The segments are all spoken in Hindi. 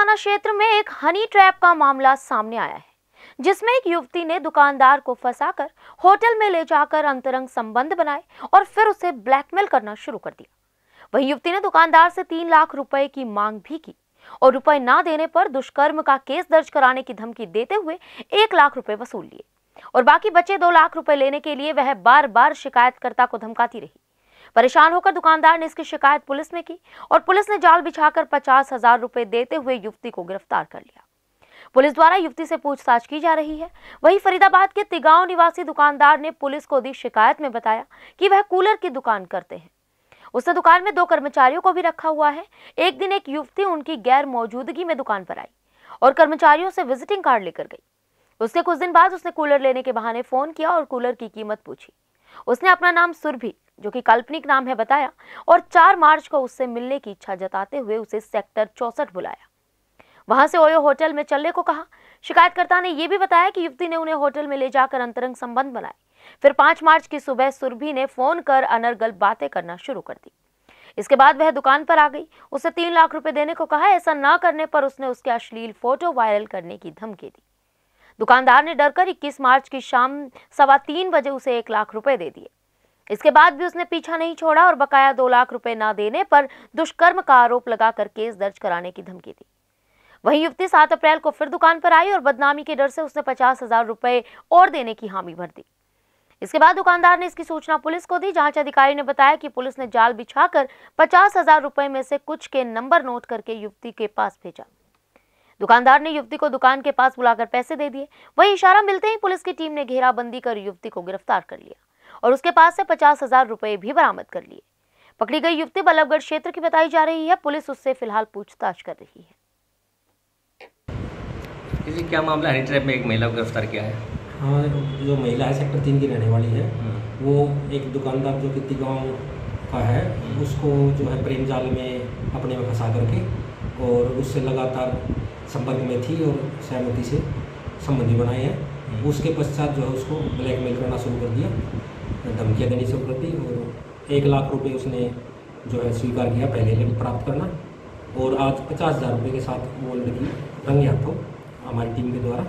थाना क्षेत्र में एक हनी ट्रैप का मामला सामने आया है, जिसमें एक युवती ने दुकानदार को फंसाकर होटल में ले जाकर अंतरंग संबंध बनाए और फिर उसे ब्लैकमेल करना शुरू कर दिया। वहीं युवती ने दुकानदार से 3 लाख रुपए की मांग भी की और रुपए ना देने पर दुष्कर्म का केस दर्ज कराने की धमकी देते हुए 1 लाख रुपए वसूल लिए और बाकी बचे 2 लाख रुपए लेने के लिए वह बार बार शिकायतकर्ता को धमकाती रही। परेशान होकर दुकानदार ने इसकी शिकायत पुलिस में की और पुलिस ने जाल बिछाकर 50,000 रुपए देते हुए युवती को गिरफ्तार कर लिया। पुलिस द्वारा युवती से पूछताछ की जा रही है। वहीं फरीदाबाद के तिगांव निवासी दुकानदार ने पुलिस को दी शिकायत में बताया कि वह कूलर की दुकान करते हैं। उसने दुकान में 2 कर्मचारियों को भी रखा हुआ है। एक दिन एक युवती उनकी गैर मौजूदगी में दुकान पर आई और कर्मचारियों से विजिटिंग कार्ड लेकर गई। उसके कुछ दिन बाद उसने कूलर लेने के बहाने फोन किया और कूलर की कीमत पूछी। उसने अपना नाम सुरभि, जो कि काल्पनिक नाम है, बताया और 4 मार्च को उससे मिलने की इच्छा जताते हुए उसे सेक्टर 64 बुलाया। वहां से ओयो होटल में चलने को कहा। शिकायतकर्ता ने यह भी बताया कि युवती ने उन्हें होटल में ले जाकर अंतरंग संबंध बनाए। फिर 5 मार्च की सुबह सुरभि ने फोन कर अनर्गल बातें करना शुरू कर दी। इसके बाद वह दुकान पर आ गई। उसे 3 लाख रुपए देने को कहा। ऐसा न करने पर उसने उसके अश्लील फोटो वायरल करने की धमकी दी। दुकानदार ने डरकर 21 मार्च की शाम 3:15 बजे उसे 1 लाख रुपए दे दिए। इसके बाद भी उसने पीछा नहीं छोड़ा और बकाया 2 लाख रुपए ना देने पर दुष्कर्म का आरोप लगाकर केस दर्ज कराने की धमकी दी। वहीं युवती 7 अप्रैल को फिर दुकान पर आई और बदनामी के डर से उसने 50,000 रुपए और देने की हामी भर दी। इसके बाद दुकानदार ने इसकी सूचना पुलिस को दी। जांच अधिकारी ने बताया कि पुलिस ने जाल बिछाकर 50,000 रुपए में से कुछ के नंबर नोट करके युवती के पास भेजा। दुकानदार ने युवती को दुकान के पास बुलाकर पैसे दे दिए। वहीं इशारा मिलते ही पुलिस की टीम ने घेराबंदी कर युवती को गिरफ्तार कर लिया और उसके पास से 50,000 रुपए भी बरामद कर लिए। पकड़ी गई युवती बलबगढ़ क्षेत्र की बताई जा रही है। पुलिस उससे फिलहाल पूछताछ कर रही है। जी, क्या मामला? हनी ट्रैप में एक महिला को गिरफ्तार किया है। हाँ, जो महिला है सेक्टर 3 की रहने वाली है। वो एक दुकानदार जो कि तिगांव का है, उसको जो है प्रेम जाल में अपने में फंसा करके और उससे लगातार संपर्क में थी और सहमति से संबंधी बनाए हैं। उसके पश्चात जो है उसको ब्लैकमेल करना शुरू कर दिया, धमकियाँ देनी शुरू कर दी और 1 लाख रुपये उसने जो है स्वीकार किया पहले प्राप्त करना। और आज 50,000 रुपये के साथ वो लड़की रंगे हाथों हमारी टीम के द्वारा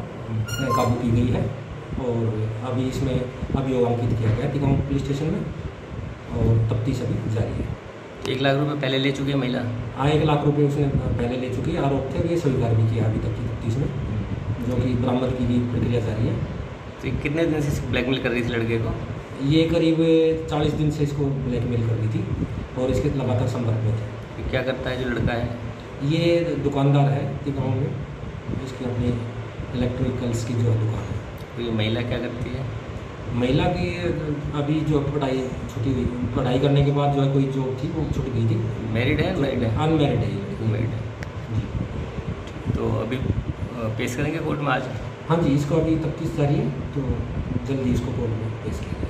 काबू की गई है और अभी इसमें अभियोग अंकित किया गया तिगांव पुलिस स्टेशन में और तफ्तीश अभी जारी है। 1 लाख रुपए पहले ले चुकी है महिला। हाँ, 1 लाख रुपए उसने पहले ले चुकी है। आरोप थे, ये स्वीकार भी किया अभी तक की तफ्तीश में, जो कि बरामद की गई प्रक्रिया जारी है। तो कितने दिन से ब्लैकमेल कर रही थी लड़के को? ये करीब 40 दिन से इसको ब्लैकमेल कर रही थी और इसके लगातार संपर्क में थे। क्या करता है जो लड़का है? ये दुकानदार है तिगांव में, इसकी अपनी इलेक्ट्रिकल्स की जो दुकान है। तो ये महिला क्या करती है? महिला की अभी जो पढ़ाई छुट्टी हुई, पढ़ाई करने के बाद जो है कोई जॉब थी वो छुट गई थी। मैरिड है? मैरिड है, अनमैरिड है। मैरिड है। तो अभी पेश करेंगे कोर्ट में आज? हाँ जी, इसको अभी तफ्तीश जारी है तो जल्दी इसको कोर्ट में पेश किया जाए।